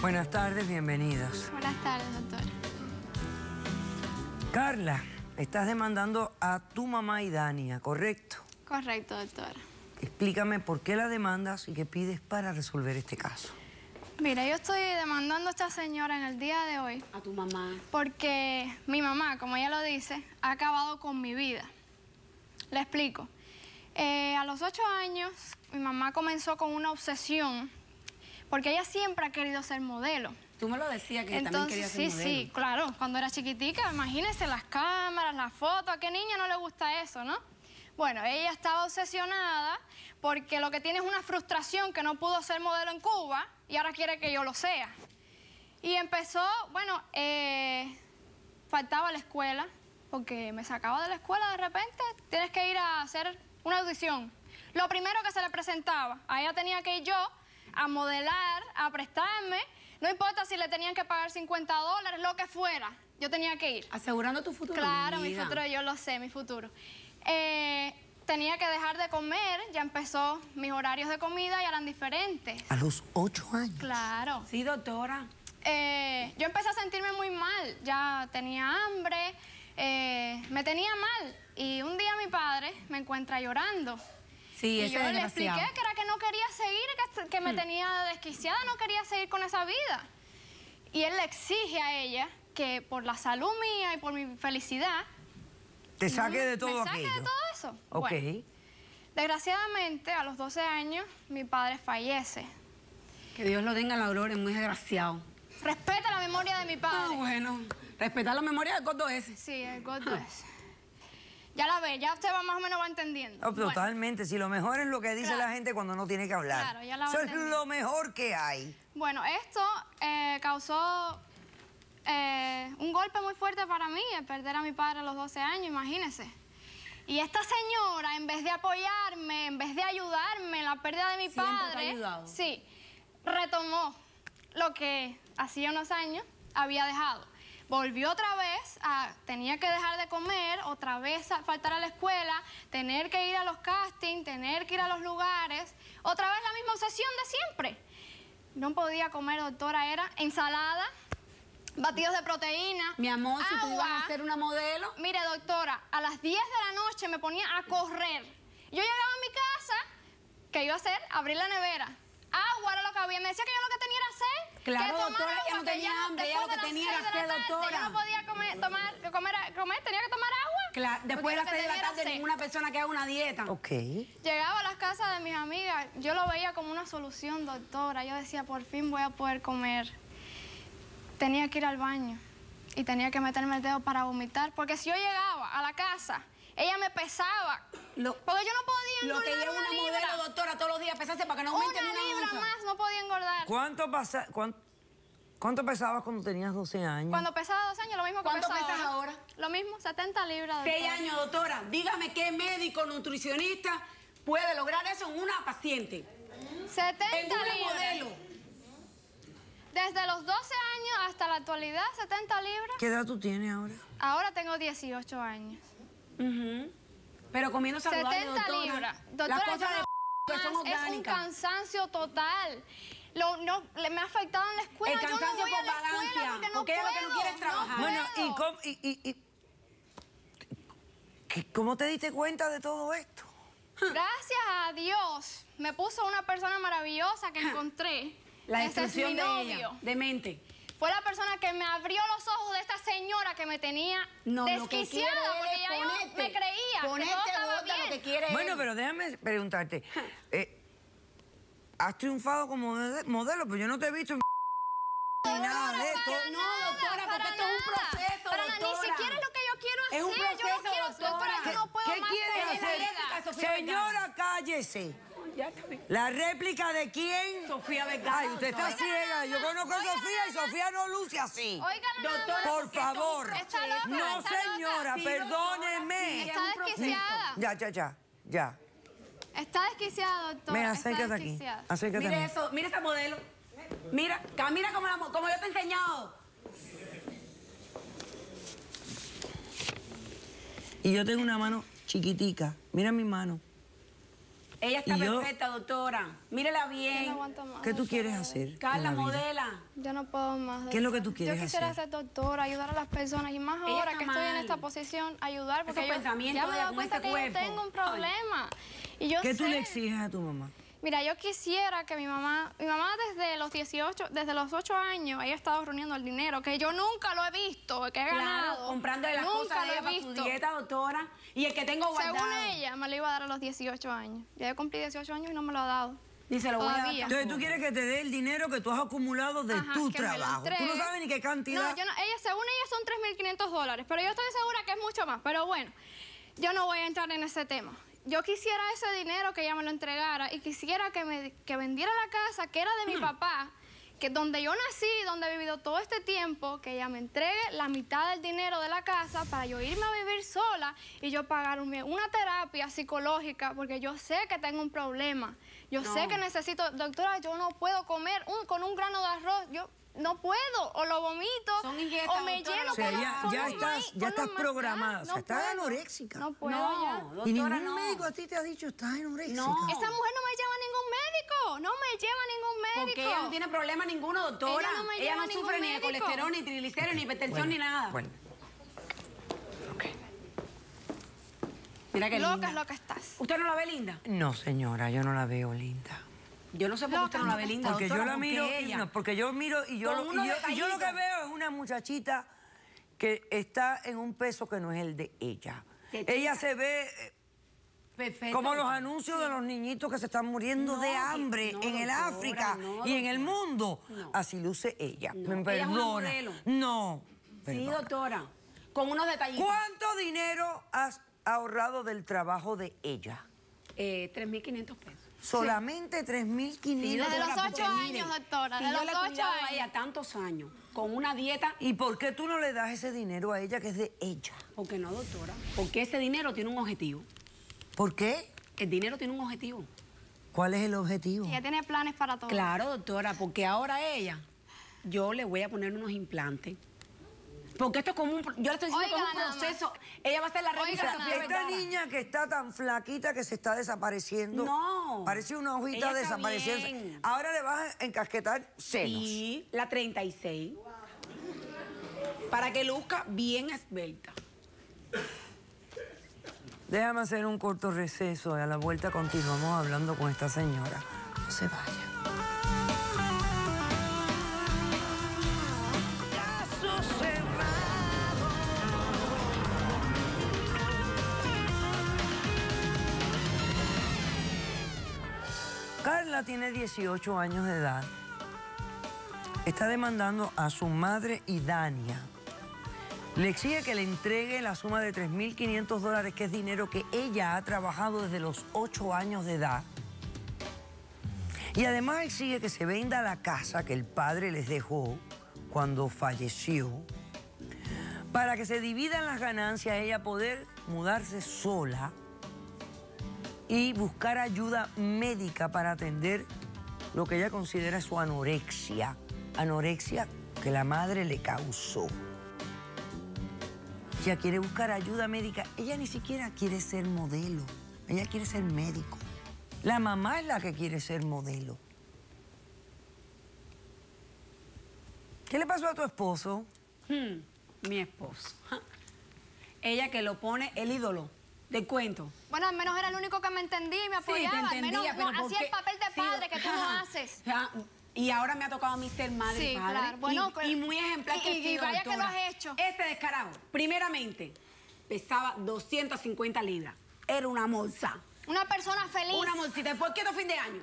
Buenas tardes, bienvenidos. Buenas tardes, doctor. Carla, estás demandando a tu mamá Idania, ¿correcto? Correcto, doctor. Explícame por qué la demandas y qué pides para resolver este caso. Mira, yo estoy demandando a esta señora en el día de hoy. A tu mamá. Porque mi mamá, como ella lo dice, ha acabado con mi vida. Le explico. A los 8 años, mi mamá comenzó con una obsesión, porque ella siempre ha querido ser modelo. Tú me lo decías que entonces, también quería ser modelo. Sí, sí, claro. Cuando era chiquitica, imagínense las cámaras, las fotos. ¿A qué niña no le gusta eso, no? Bueno, ella estaba obsesionada porque lo que tiene es una frustración que no pudo ser modelo en Cuba y ahora quiere que yo lo sea. Y empezó, bueno, faltaba a la escuela, porque me sacaba de la escuela de repente. Tienes que ir a hacer una audición. Lo primero que se le presentaba, a ella tenía que ir yo a modelar, a prestarme. No importa si le tenían que pagar $50, lo que fuera. Yo tenía que ir. Asegurando tu futuro. Claro, mi futuro, yo lo sé, mi futuro. Tenía que dejar de comer, ya empezó, mis horarios de comida ya eran diferentes. ¿A los 8 años? Claro. Sí, doctora. Yo empecé a sentirme muy mal, ya tenía hambre, me tenía mal. Y un día mi padre me encuentra llorando. Sí, y yo le expliqué que era que no quería seguir, que me tenía desquiciada, no quería seguir con esa vida. Y él le exige a ella que por la salud mía y por mi felicidad... Te saque de todo aquello. Me saque de todo eso. Ok. Bueno, desgraciadamente, a los 12 años, mi padre fallece. Que Dios lo tenga en la gloria, es muy desgraciado. Respeta la memoria de mi padre. No, bueno, respetar la memoria del gordo ese. Sí, el gordo ese. Ya la ve, ya usted va más o menos va entendiendo. No, bueno. Totalmente, si lo mejor es lo que dice la gente cuando no tiene que hablar. Claro, ya la va entendiendo. Eso es lo mejor que hay. Bueno, esto causó... un golpe muy fuerte para mí, el perder a mi padre a los 12 años, imagínense. Y esta señora, en vez de apoyarme, en vez de ayudarme, la pérdida de mi padre... Sí, retomó lo que hacía unos años había dejado. Volvió otra vez a... Tenía que dejar de comer, otra vez a faltar a la escuela, tener que ir a los castings, tener que ir a los lugares. Otra vez la misma obsesión de siempre. No podía comer, doctora, era ensalada... Batidos de proteína, mi amor, agua. Si tú ibas a ser una modelo... Mire, doctora, a las 10 de la noche me ponía a correr. Yo llegaba a mi casa, ¿qué iba a hacer? Abrir la nevera. Agua era lo que había. Me decía que yo lo que tenía era sed. Claro, que doctora, agua, que no tenía que hambre, ella lo que tenía era sed, doctora. Yo no podía comer, tenía que tomar agua. Claro, después de las 6 de la tarde, ninguna persona que haga una dieta. Ok. Llegaba a las casas de mis amigas, yo lo veía como una solución, doctora. Yo decía, por fin voy a poder comer. Tenía que ir al baño y tenía que meterme el dedo para vomitar, porque si yo llegaba a la casa, ella me pesaba, porque yo no podía engordar. Lo que lleva una modelo, doctora, todos los días pesarse para que no aumente una libra más, no podía engordar. ¿Cuánto pesabas cuando tenías 12 años? Cuando pesaba 12 años, lo mismo que pesaba ahora. ¿Cuánto pesas ahora? Lo mismo, 70 libras, doctora. 6 años, doctora. Dígame qué médico, nutricionista puede lograr eso en una paciente. 70 libras. Desde los 12 años hasta la actualidad, 70 libras. ¿Qué edad tú tienes ahora? Ahora tengo 18 años. Pero comiendo saludable, 70 doctora, libras. Doctora, las cosas de son orgánicas. Es un cansancio total. Me ha afectado en la escuela. El cansancio yo no voy por a la escuela porque es lo que no quieres trabajar. No bueno, ¿cómo te diste cuenta de todo esto? Gracias a Dios me puso una persona maravillosa que encontré. La destrucción de ella, de mente. Fue la persona que me abrió los ojos de esta señora que me tenía desquiciada, porque ya yo me creía que todo estaba bien. Lo que quiere bueno, pero déjame preguntarte. ¿Has triunfado como modelo? Pues yo no te he visto ni nada de esto. No, doctora, porque esto es un proceso, doctora. Ni siquiera es lo que yo quiero hacer. Es un proceso, yo no quiero, doctora. Yo no puedo más. ¿Qué quieres hacer? Señora, cállese. ¿La réplica de quién? Sofía Vergara. Ay, usted está ciega. Yo conozco a Sofía y Sofía no luce así. Doctora, por favor. No, señora, perdóneme. Está desquiciada. Ya. Está desquiciada, doctora. Mira, acércate aquí. Mira eso, mira esa modelo. Mira, camina como yo te he enseñado. Y yo tengo una mano chiquitica. Mira mi mano. Ella está perfecta, doctora. Mírela bien. Yo no aguanto más. ¿Qué tú quieres hacer? Carla, modela. Yo no puedo más. ¿Qué es lo que tú quieres hacer? Yo quisiera ser doctora, ayudar a las personas. Y más ahora que estoy en esta posición, ayudar. Porque yo ya me he dado cuenta que yo tengo un problema. Y yo ¿qué tú le exiges a tu mamá? Mira, yo quisiera que mi mamá desde los 18, desde los 8 años, ella ha estado reuniendo el dinero, que yo nunca lo he visto, que he ganado. Claro, comprándole las cosas de ella para su dieta, doctora, y el que tengo guardado. Según ella, me lo iba a dar a los 18 años. Ya yo cumplí 18 años y no me lo ha dado. Dice, lo voy a dar. Entonces tú quieres que te dé el dinero que tú has acumulado de tu trabajo. Tú no sabes ni qué cantidad. No, yo no, ella, según ella son $3.500, pero yo estoy segura que es mucho más. Pero bueno, yo no voy a entrar en ese tema. Yo quisiera ese dinero que ella me lo entregara y quisiera que vendiera la casa que era de mi papá, que donde yo nací, donde he vivido todo este tiempo, que ella me entregue la mitad del dinero de la casa para yo irme a vivir sola y yo pagar una terapia psicológica, porque yo sé que tengo un problema. Yo sé que necesito... Doctora, yo no puedo comer con un grano de arroz. Yo no puedo, o lo vomito, o me lleno ya estás programada, no estás anoréxica. No puedo ya. Y ningún médico a ti te ha dicho, estás anoréxica. No. Esa mujer no me lleva a ningún médico, no me lleva a ningún médico. Porque ella no tiene problema ninguno, doctora. Ella no sufre ni de colesterol, ni triglicéridos, ni hipertensión, ni nada. Bueno. Mira que loca es lo que estás. ¿Usted no la ve linda? No, señora, yo no la veo linda. Yo no sé por qué usted no la ve linda, porque doctora, yo la miro, porque yo miro y yo lo que veo es una muchachita que está en un peso que no es el de ella. Ella se ve perfecto, como los anuncios de los niñitos que se están muriendo de hambre en el África y en el mundo. Así luce ella. Me perdona. Ella es un modelo. Sí, doctora. Con unos detallitos. ¿Cuánto dinero has ahorrado del trabajo de ella? 3.500 pesos. Solamente 3.500. Sí, desde los 8 años, doctora. De los 8 años. Ella tantos años, con una dieta. ¿Y por qué tú no le das ese dinero a ella que es de ella? Porque no, doctora. Porque ese dinero tiene un objetivo. ¿Por qué? El dinero tiene un objetivo. ¿Cuál es el objetivo? Ella tiene planes para todo. Claro, doctora, porque ahora ella, yo le voy a poner unos implantes. Porque esto es como un... Yo le estoy diciendo que es un proceso. Ella va a ser la reina Sofía Vergara. Esta niña que está tan flaquita que se está desapareciendo. No. Parece una hojita desapareciendo. Ahora le vas a encasquetar senos. Sí, la 36. Wow. Para que luzca bien esbelta. Déjame hacer un corto receso. A la vuelta continuamos hablando con esta señora. No se vaya. Carla tiene 18 años de edad. Está demandando a su madre Idania. Le exige que le entregue la suma de $3.500, que es dinero que ella ha trabajado desde los 8 años de edad. Y además exige que se venda la casa que el padre les dejó cuando falleció, para que se dividan las ganancias, ella poder mudarse sola y buscar ayuda médica para atender lo que ella considera su anorexia. Anorexia que la madre le causó. Ella quiere buscar ayuda médica. Ella ni siquiera quiere ser modelo. Ella quiere ser médico. La mamá es la que quiere ser modelo. ¿Qué le pasó a tu esposo? Mi esposo. Ella que lo pone el ídolo. Te cuento. Bueno, al menos era el único que me entendía y me apoyaba. Sí, te entendía, al menos no hacía el papel de padre que tú no haces. Y ahora me ha tocado a mí ser madre y padre. Claro. Bueno, y muy ejemplar que he sido, vaya que lo has hecho. Este descarado, primeramente, pesaba 250 libras. Era una morsa. Una persona feliz. Una morsita. ¿Por qué no fin de año?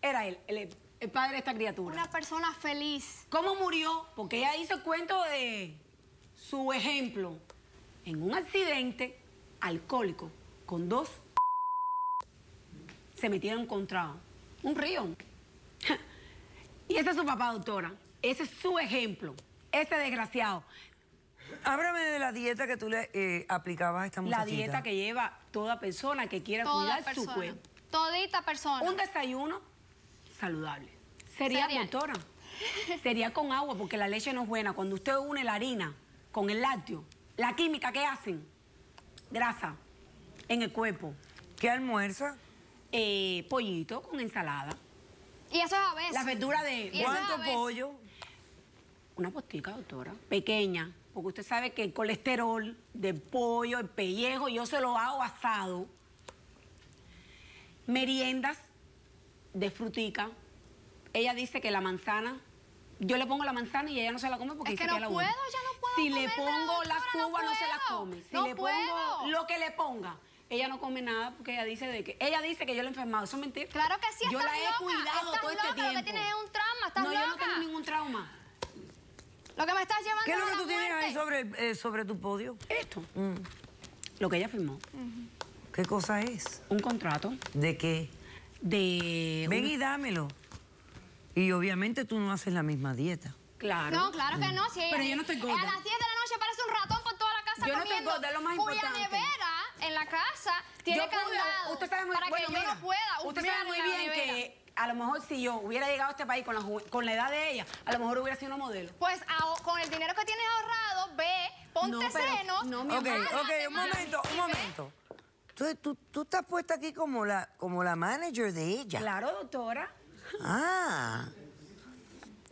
Era él, el padre de esta criatura. Una persona feliz. ¿Cómo murió? Porque ella hizo el cuento de su ejemplo. En un accidente... alcohólico, con dos se metieron contra un río. Y ese es su papá, doctora. Ese es su ejemplo. Ese desgraciado. Háblame de la dieta que tú le aplicabas a esta muchachita. La dieta que lleva toda persona que quiera cuidar su cuerpo. Todita persona. Un desayuno saludable. Cereal, doctora. Cereal con agua, porque la leche no es buena. Cuando usted une la harina con el lácteo, la química que hacen... grasa en el cuerpo. ¿Qué almuerza? pollito con ensalada. Y eso es a veces. La verdura de... ¿Cuánto pollo? Una postica, doctora. Pequeña. Porque usted sabe que el colesterol del pollo, el pellejo, yo se lo hago asado. Meriendas de frutica. Ella dice que la manzana... Yo le pongo la manzana y ella no se la come porque dice que la uva. Es que no puedo, ya no puedo. Si le pongo las uvas, no se las come. Si le pongo lo que le ponga, ella no come nada porque ella dice de que... Ella dice que yo la he enfermado. ¿Eso es mentira? Claro que sí, estás loca. Yo la he cuidado todo este tiempo. Lo que tienes es un trauma, estás loca. No, yo no tengo ningún trauma. Lo que me estás llevando a la muerte. ¿Qué es lo que tú tienes ahí sobre tu podio? Esto. Lo que ella firmó. ¿Qué cosa es? Un contrato. ¿De qué? De... Ven y dámelo. Y obviamente tú no haces la misma dieta. Claro. No, claro que no. Si ella, pero yo no estoy gorda. A las 10 de la noche aparece un ratón por toda la casa comiendo. Yo no estoy gorda, es lo más importante. Cuya nevera en la casa tiene candado. Usted sabe muy, para bueno, que mira, yo no pueda usted sabe muy bien que a lo mejor si yo hubiera llegado a este país con la edad de ella, a lo mejor hubiera sido una modelo. Pues con el dinero que tienes ahorrado, ve, ponte senos. No, mi amor. Ok, un momento, un momento. Entonces tú estás puesta aquí como la manager de ella. Claro, doctora. Ah,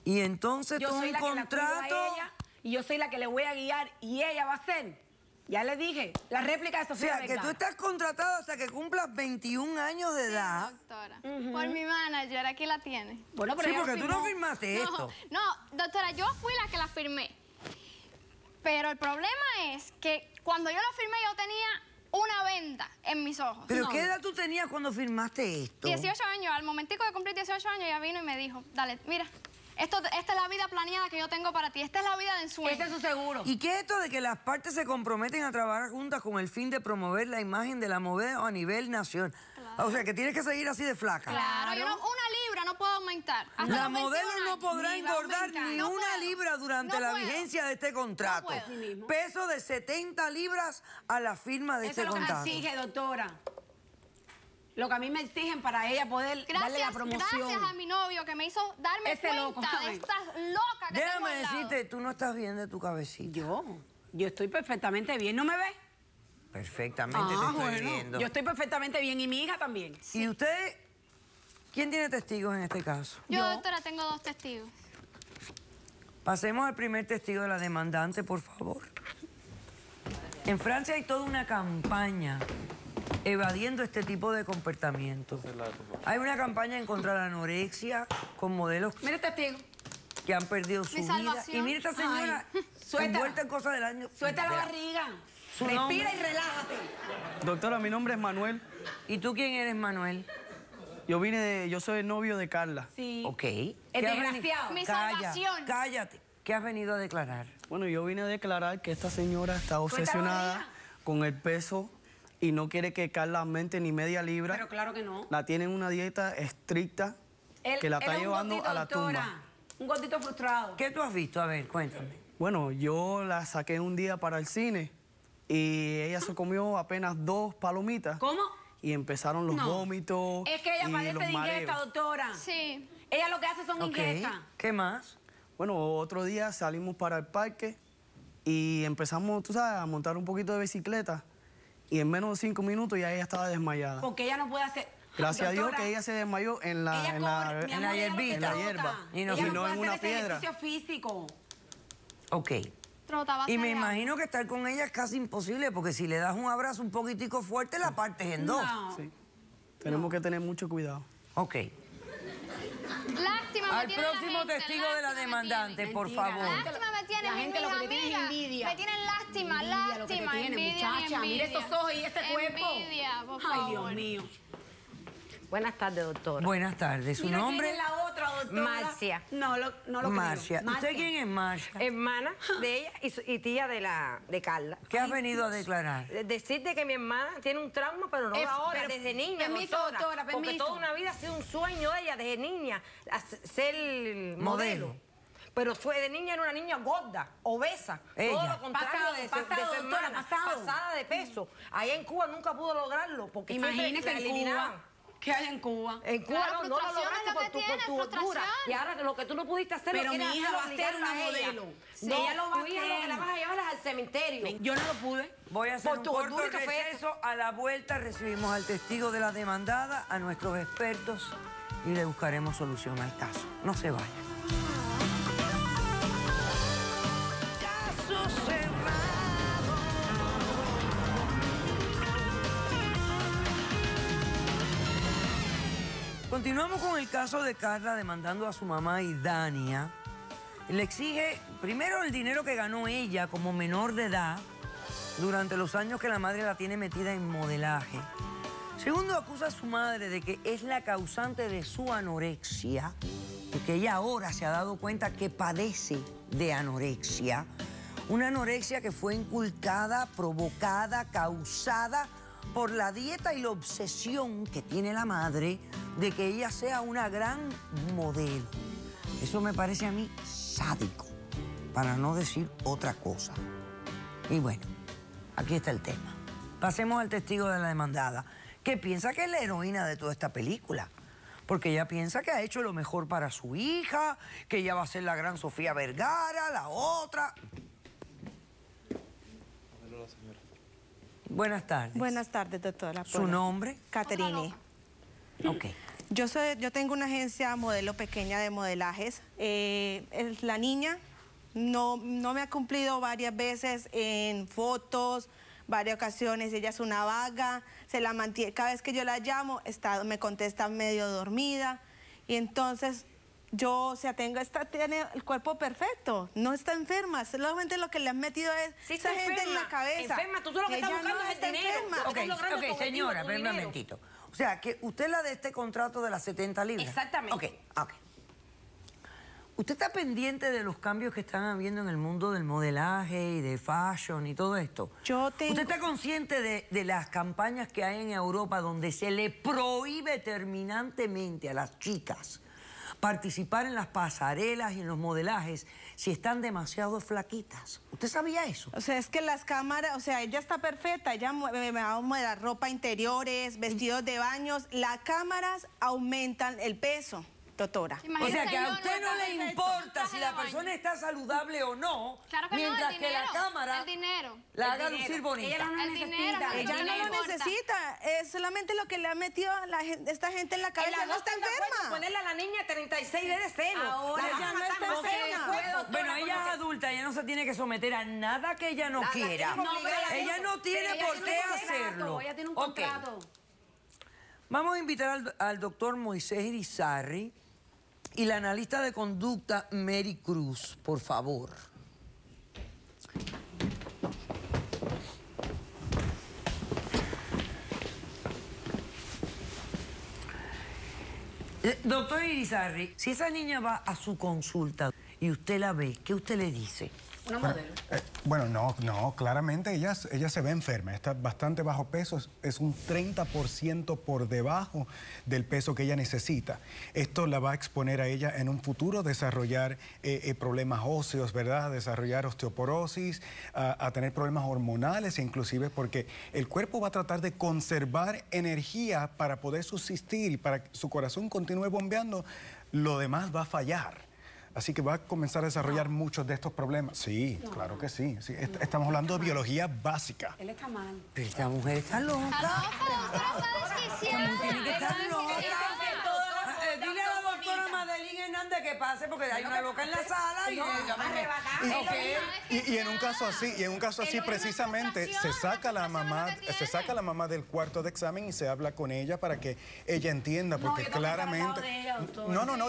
y entonces yo soy un contrato y yo soy la que le voy a guiar y ella va a ser, ya le dije, la réplica de Sofía Vergara. O sea, que tú estás contratado hasta que cumplas 21 años de edad. Sí, doctora, por mi manager, aquí la tienes. Bueno, sí, porque tú no firmaste esto. No, doctora, yo fui la que la firmé, pero el problema es que cuando yo la firmé yo tenía... una venda en mis ojos. ¿Pero qué edad tú tenías cuando firmaste esto? 18 años. Al momentico de cumplir 18 años ella vino y me dijo, dale, mira, esta es la vida planeada que yo tengo para ti. Esta es la vida de ensueño. Este es su seguro. ¿Y qué es esto de que las partes se comprometen a trabajar juntas con el fin de promover la imagen de la modelo a nivel nacional? Claro. O sea, que tienes que seguir así de flaca. Claro. Yo una libra no puedo aumentar. La modelo no podrá engordar ni una libra durante la vigencia de este contrato. No peso de 70 libras a la firma de este contrato. Eso es lo que me exige, doctora. Lo que a mí me exigen para ella poder darle la promoción. Gracias a mi novio que me hizo darme cuenta de estas locas que tengo al lado. Déjame decirte, tú no estás bien de tu cabecita. Yo estoy perfectamente bien. ¿No me ves? Perfectamente te estoy viendo. Yo estoy perfectamente bien y mi hija también. Sí. ¿Y usted? ¿Quién tiene testigos en este caso? Yo, doctora, tengo dos testigos. Pasemos al primer testigo de la demandante, por favor. En Francia hay toda una campaña evadiendo este tipo de comportamientos. Hay una campaña en contra de la anorexia con modelos... Mire el testigo. ...que han perdido su vida. Y mire esta señora envuelta en cosas del año... Suelta la barriga. Respira y relájate. Doctora, mi nombre es Manuel. ¿Y tú quién eres, Manuel? Yo soy el novio de Carla. Sí. Ok. Es desgraciado. Mi salvación. Cállate. ¿Qué has venido a declarar? Bueno, yo vine a declarar que esta señora está obsesionada con el peso y no quiere que Carla aumente ni media libra. Pero claro que no. La tiene en una dieta estricta que la está llevando a la tumba. Un gordito frustrado. ¿Qué tú has visto? A ver, cuéntame. Bueno, yo la saqué un día para el cine y ella se comió apenas 2 palomitas. ¿Cómo? Y empezaron los vómitos. Es que ella padece de ingesta, doctora. Sí. Ella lo que hace son ingestas. ¿Qué más? Bueno, otro día salimos para el parque y empezamos, tú sabes, a montar un poquito de bicicleta. Y en menos de 5 minutos ya ella estaba desmayada. Porque ella no puede hacer... Gracias a Dios que ella se desmayó en la hierbita. Y no en una piedra. Ejercicio físico. Ok. Y me imagino que estar con ella es casi imposible, porque si le das un abrazo un poquitico fuerte, la partes en 2. Sí. Tenemos que tener mucho cuidado. Ok. Lástima. Al próximo testigo de la demandante, por favor. Lástima me tienen mis amigas. La gente lo que tiene es envidia. Me tienen lástima, lástima, envidia, muchacha. Mira esos ojos y ese cuerpo. Envidia, por favor. Ay, Dios mío. Buenas tardes, doctora. Buenas tardes. ¿Su nombre? La otra, doctora. Marcia. No lo creo. Marcia. ¿Usted quién es Marcia? Hermana de ella y tía de Carla. ¿Qué has venido a declarar? Decirte que mi hermana tiene un trauma, pero no ahora, desde niña. Permiso, doctora, permiso. Porque toda una vida ha sido un sueño de ella, desde niña, ser modelo. Pero fue de niña, era una niña gorda, obesa. Ella. Todo lo contrario de su hermana, pasada de peso. Allá en Cuba nunca pudo lograrlo, porque imagínese, siempre la eliminaban. ¿Qué hay en Cuba? En Cuba claro, no lo lograste por tu cultura. Y ahora lo que tú no pudiste hacer, pero mi hija va a ser una modelo. Sí, no, ella lo va a hacer, la vas a llevar al cementerio. Yo no lo pude. Voy a hacer por un corto receso. A la vuelta recibimos al testigo de la demandada, a nuestros expertos, y le buscaremos solución al caso. No se vayan. Continuamos con el caso de Carla demandando a su mamá Idania. Le exige primero el dinero que ganó ella como menor de edad durante los años que la madre la tiene metida en modelaje. Segundo, acusa a su madre de que es la causante de su anorexia, porque ella ahora se ha dado cuenta que padece de anorexia. Una anorexia que fue inculcada, provocada, causada por la dieta y la obsesión que tiene la madre de que ella sea una gran modelo. Eso me parece a mí sádico, para no decir otra cosa. Y bueno, aquí está el tema. Pasemos al testigo de la demandada, que piensa que es la heroína de toda esta película, porque ella piensa que ha hecho lo mejor para su hija, que ella va a ser la gran Sofía Vergara, la otra. Hola, señora. Buenas tardes. Buenas tardes, doctora. ¿Su nombre? Caterini. Okay. Yo tengo una agencia modelo pequeña de modelajes. La niña no me ha cumplido varias veces en fotos, varias ocasiones. Ella es una vaga, se la mantiene. Cada vez que yo la llamo, me contesta medio dormida. Y entonces yo, o sea, tiene el cuerpo perfecto, no está enferma, solamente lo que le han metido es esa gente en la cabeza. Enferma, tú lo que estás buscando es el dinero. Ok, señora, pero un momentito. O sea, que usted la de este contrato de las 70 libras. Exactamente. Ok. ¿Usted está pendiente de los cambios que están habiendo en el mundo del modelaje y de fashion y todo esto? Yo tengo... ¿Usted está consciente de las campañas que hay en Europa donde se le prohíbe terminantemente a las chicas participar en las pasarelas y en los modelajes si están demasiado flaquitas? ¿Usted sabía eso? O sea, es que las cámaras, o sea, ella está perfecta, ella me va a modelar ropa interiores, vestidos de baños, las cámaras aumentan el peso, doctora. Imagínate, o sea, que a usted no le importa si la persona está saludable o no, claro que mientras no, que la cámara la haga lucir bonita. Ella no lo necesita, es solamente lo que le ha metido a esta gente en la cabeza. No está enferma. Ponerle a la niña 36 de celo. Ahora ella no está enferma. Bueno, ella es adulta, ella no se tiene que someter a nada que ella no quiera. Ella no tiene por qué hacerlo. Ella tiene un contrato. Vamos a invitar al doctor Moisés Irizarri y la analista de conducta, Mary Cruz, por favor. Doctor Irizarri, si esa niña va a su consulta y usted la ve, ¿qué usted le dice? Una modelo. Bueno, no, claramente ella se ve enferma, está bastante bajo peso, es un 30% por debajo del peso que ella necesita. Esto la va a exponer a ella en un futuro, desarrollar problemas óseos, ¿verdad? Desarrollar osteoporosis, a tener problemas hormonales, inclusive, porque el cuerpo va a tratar de conservar energía para poder subsistir y para que su corazón continúe bombeando, lo demás va a fallar. Así que va a comenzar a desarrollar muchos de estos problemas. Sí, no, claro que sí. Estamos hablando de biología básica. Él está mal. Pero esta mujer está loca. Tiene que estar loca. Dile a la doctora Madeline Hernández que pase porque hay una loca en la sala. Y en un caso así, precisamente se saca la mamá del cuarto de examen y se habla con ella para que ella entienda, porque claramente ella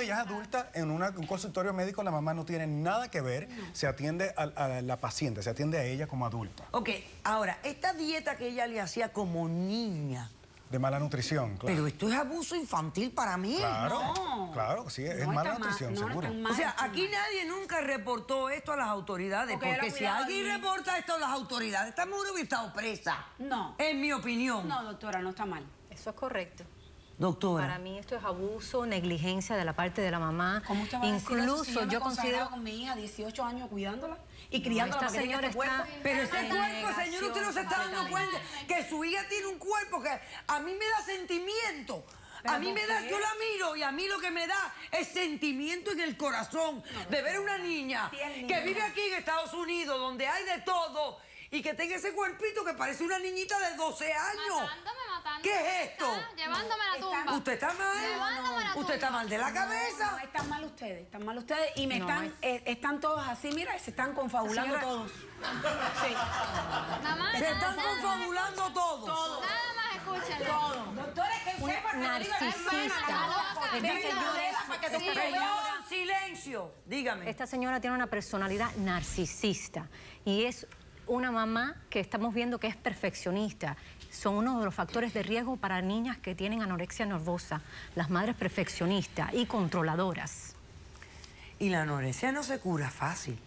es adulta. En un consultorio médico la mamá no tiene nada que ver, se atiende a la paciente, se atiende a ella como adulta. Ok, ahora, esta dieta que ella le hacía como niña, de mala nutrición, claro. Pero esto es abuso infantil para mí. Claro, no. Claro, sí, es no mala nutrición, seguro. O sea, aquí nadie nunca reportó esto a las autoridades, porque si alguien reporta esto a las autoridades, esta mujer hubiera estado presa. No. En mi opinión. No, doctora, no está mal. Eso es correcto. Doctora. Para mí esto es abuso, negligencia de la parte de la mamá. ¿Cómo usted va a decir eso? Si yo considero con mi hija 18 años cuidándola y criándola para que tenga este cuerpo. Pero ese cuerpo, señor, usted no se está dando cuenta que su hija tiene un cuerpo que a mí me da sentimiento. A mí me da, yo la miro y a mí lo que me da es sentimiento en el corazón de ver a una niña que vive aquí en Estados Unidos, donde hay de todo, y que tenga ese cuerpito que parece una niñita de 12 años. Matándome. ¿Qué es esto? Llevándome a la tumba. ¿Usted está mal? No. ¿Usted está mal de la cabeza? No, están mal ustedes, y me están todos así, mira, se están confabulando todos. Sí. Mamá, se están confabulando todos. Nada más escúchenlo. Todos. Doctora, que sepa que no digo nada. Silencio. Dígame. Esta señora tiene una personalidad narcisista y es una mamá que estamos viendo que es perfeccionista. Son uno de los factores de riesgo para niñas que tienen anorexia nerviosa, las madres perfeccionistas y controladoras. Y la anorexia no se cura fácil.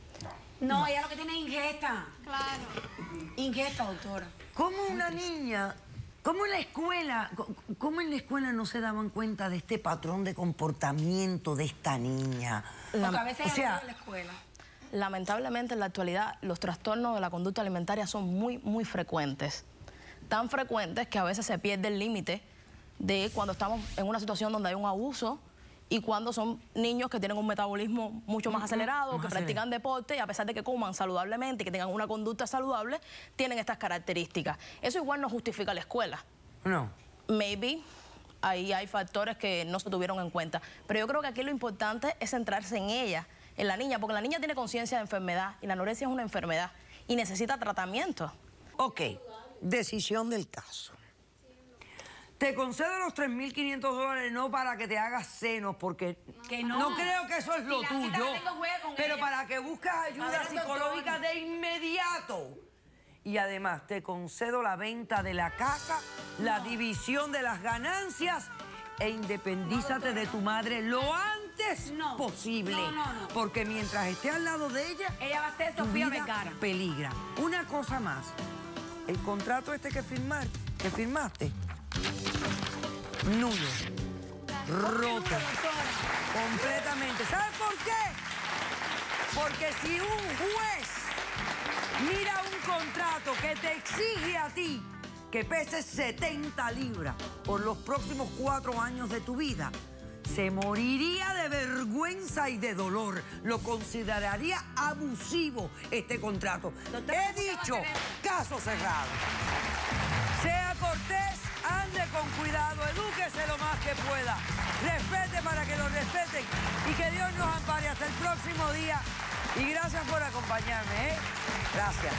No, ella lo que tiene es ingesta. Claro. Ingesta, doctora. ¿Cómo una niña, cómo en la escuela no se daban cuenta de este patrón de comportamiento de esta niña? Porque a veces ella no va a la escuela. Lamentablemente, en la actualidad, los trastornos de la conducta alimentaria son muy frecuentes. Tan frecuentes que a veces se pierde el límite de cuando estamos en una situación donde hay un abuso y cuando son niños que tienen un metabolismo mucho más acelerado, que practican deporte y a pesar de que coman saludablemente y que tengan una conducta saludable, tienen estas características. Eso igual no justifica la escuela. No. Maybe ahí hay factores que no se tuvieron en cuenta. Pero yo creo que aquí lo importante es centrarse en ella, en la niña, porque la niña tiene conciencia de enfermedad y la anorexia es una enfermedad y necesita tratamiento. Ok, decisión del caso. Te concedo los $3.500, no para que te hagas senos, porque no creo que eso es lo tuyo, pero para que busques ayuda psicológica de inmediato. Y además te concedo la venta de la casa, la división de las ganancias e independízate de tu madre lo antes posible. Porque mientras esté al lado de ella, ella va a ser Sofía Vergara. Peligra. Una cosa más. El contrato este que firmaste, nulo. Roto. Completamente. ¿Sabes por qué? Porque si un juez mira un contrato que te exige a ti que peses 70 libras por los próximos 4 años de tu vida, se moriría de vergüenza y de dolor. Lo consideraría abusivo este contrato. He dicho, caso cerrado. Sea cortés, ande con cuidado, edúquese lo más que pueda. Respete para que lo respeten y que Dios nos ampare hasta el próximo día. Y gracias por acompañarme, ¿eh? Gracias.